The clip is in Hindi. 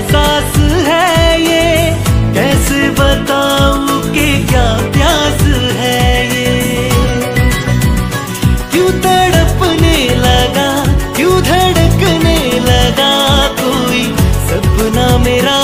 एहसास है ये, कैसे बताऊं कि क्या प्यास है ये। क्यों तड़पने लगा, क्यों धड़कने लगा कोई सपना मेरा।